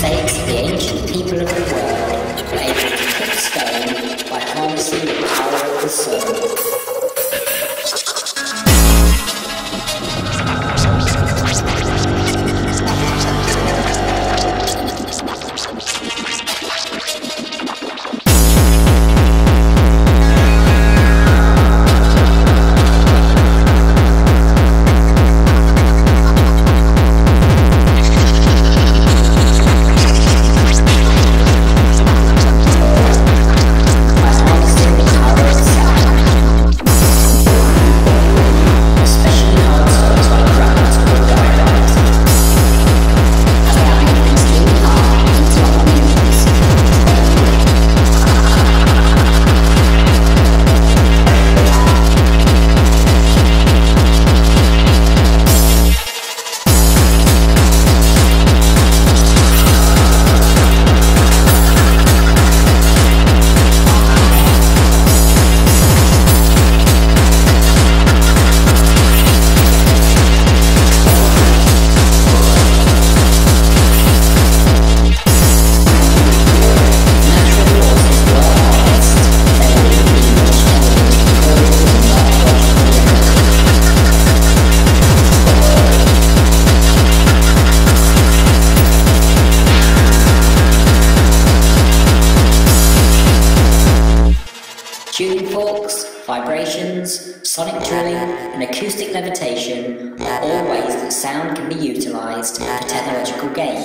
saves the ancient people of the world from a trip stone by harnessing the power of the sun. Tuning forks, vibrations, sonic drilling, and acoustic levitation are all ways that sound can be utilised for technological gain.